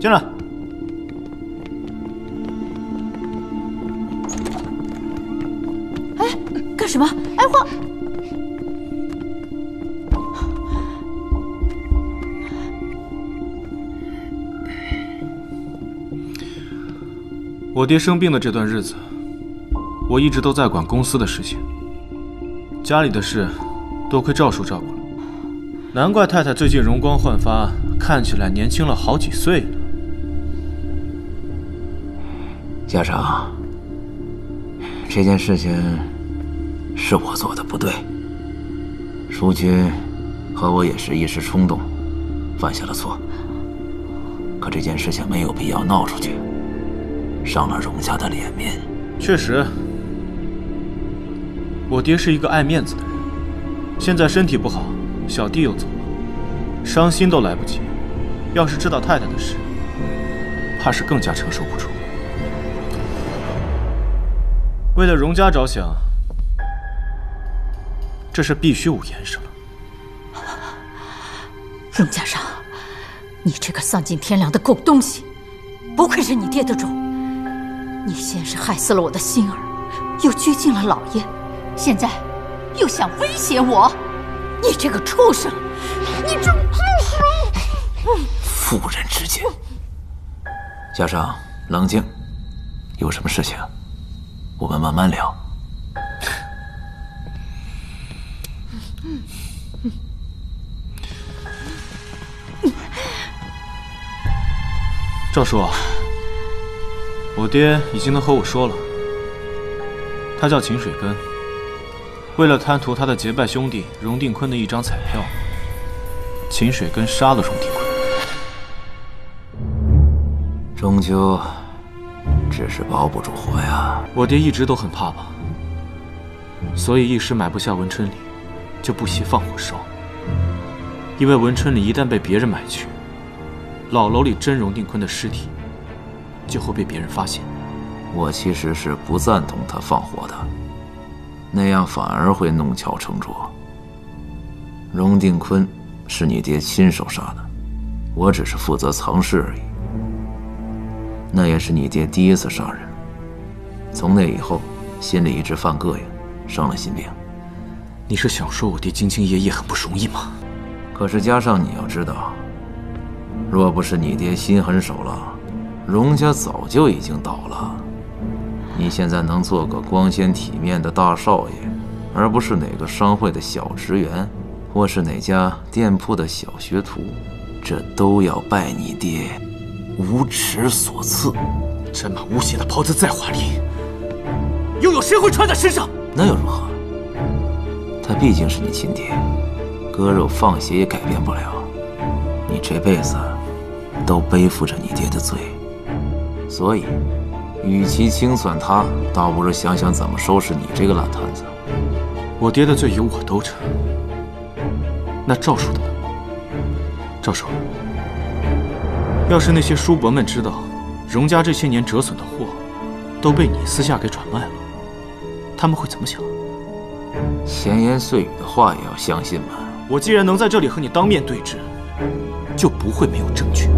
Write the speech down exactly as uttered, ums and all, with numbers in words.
进来。哎，干什么？哎，花。 我爹生病的这段日子，我一直都在管公司的事情，家里的事多亏赵叔照顾了。难怪太太最近容光焕发，看起来年轻了好几岁呢。家长，这件事情是我做的不对，淑君和我也是一时冲动，犯下了错。可这件事情没有必要闹出去。 伤了荣家的脸面，确实，我爹是一个爱面子的人。现在身体不好，小弟又走了，伤心都来不及。要是知道太太的事，怕是更加承受不住。为了荣家着想，这事必须我严实了。荣家让，你这个丧尽天良的狗东西，不愧是你爹的种。 你先是害死了我的心儿，又拘禁了老爷，现在又想威胁我，你这个畜生！你这……妇人之见，家长冷静，有什么事情，我们慢慢聊。赵叔。 我爹已经能和我说了，他叫秦水根，为了贪图他的结拜兄弟荣定坤的一张彩票，秦水根杀了荣定坤，终究只是包不住火呀。我爹一直都很怕吧，所以一时买不下文春里，就不惜放火烧。因为文春里一旦被别人买去，老楼里真荣定坤的尸体。 就会被别人发现。我其实是不赞同他放火的，那样反而会弄巧成拙。荣定坤是你爹亲手杀的，我只是负责藏尸而已。那也是你爹第一次杀人，从那以后心里一直犯膈应，生了心病。你是想说我爹兢兢业业很不容易吗？可是加上你要知道，若不是你爹心狠手辣。 荣家早就已经倒了，你现在能做个光鲜体面的大少爷，而不是哪个商会的小职员，或是哪家店铺的小学徒，这都要拜你爹无耻所赐。沾满污血的袍子再华丽，又有谁会穿在身上？那又如何？他毕竟是你亲爹，割肉放血也改变不了。你这辈子都背负着你爹的罪。 所以，与其清算他，倒不如想想怎么收拾你这个烂摊子。我爹的罪由我兜着，那赵叔的呢？赵叔，要是那些叔伯们知道荣家这些年折损的货都被你私下给转卖了，他们会怎么想？闲言碎语的话也要相信吧。我既然能在这里和你当面对质，就不会没有证据。